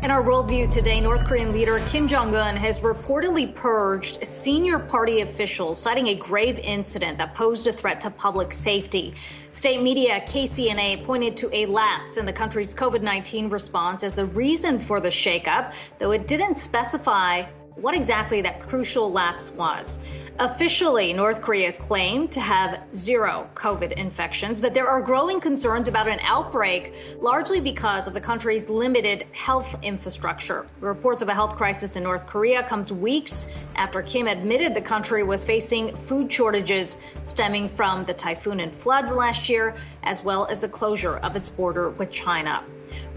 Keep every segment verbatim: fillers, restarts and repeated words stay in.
In our worldview today, North Korean leader Kim Jong-un has reportedly purged senior party officials, citing a grave incident that posed a threat to public safety. State media K C N A pointed to a lapse in the country's COVID nineteen response as the reason for the shakeup, though it didn't specify what exactly that crucial lapse was. Officially, North Korea is claimed to have zero COVID infections, but there are growing concerns about an outbreak, largely because of the country's limited health infrastructure. Reports of a health crisis in North Korea comes weeks after Kim admitted the country was facing food shortages stemming from the typhoon and floods last year, as well as the closure of its border with China.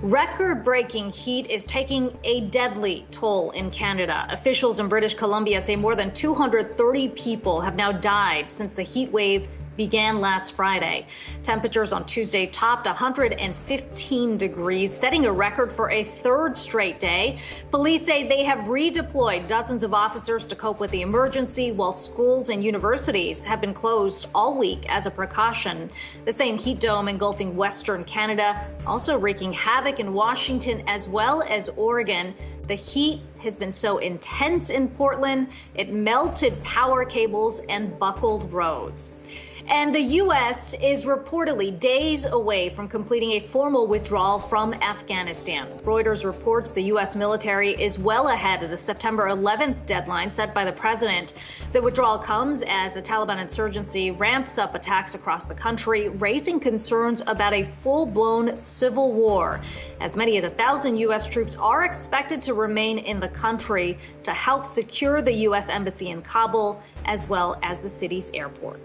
Record-breaking heat is taking a deadly toll in Canada. Officials in British Columbia say more than two hundred thirty people have now died since the heat wave began last Friday. Temperatures on Tuesday topped one hundred fifteen degrees, setting a record for a third straight day. Police say they have redeployed dozens of officers to cope with the emergency, while schools and universities have been closed all week as a precaution. The same heat dome engulfing Western Canada, also wreaking havoc in Washington as well as Oregon. The heat has been so intense in Portland, it melted power cables and buckled roads. And the U S is reportedly days away from completing a formal withdrawal from Afghanistan. Reuters reports the U S military is well ahead of the September eleventh deadline set by the president. The withdrawal comes as the Taliban insurgency ramps up attacks across the country, raising concerns about a full-blown civil war. As many as a thousand U S troops are expected to remain in the country to help secure the U S embassy in Kabul, as well as the city's airport.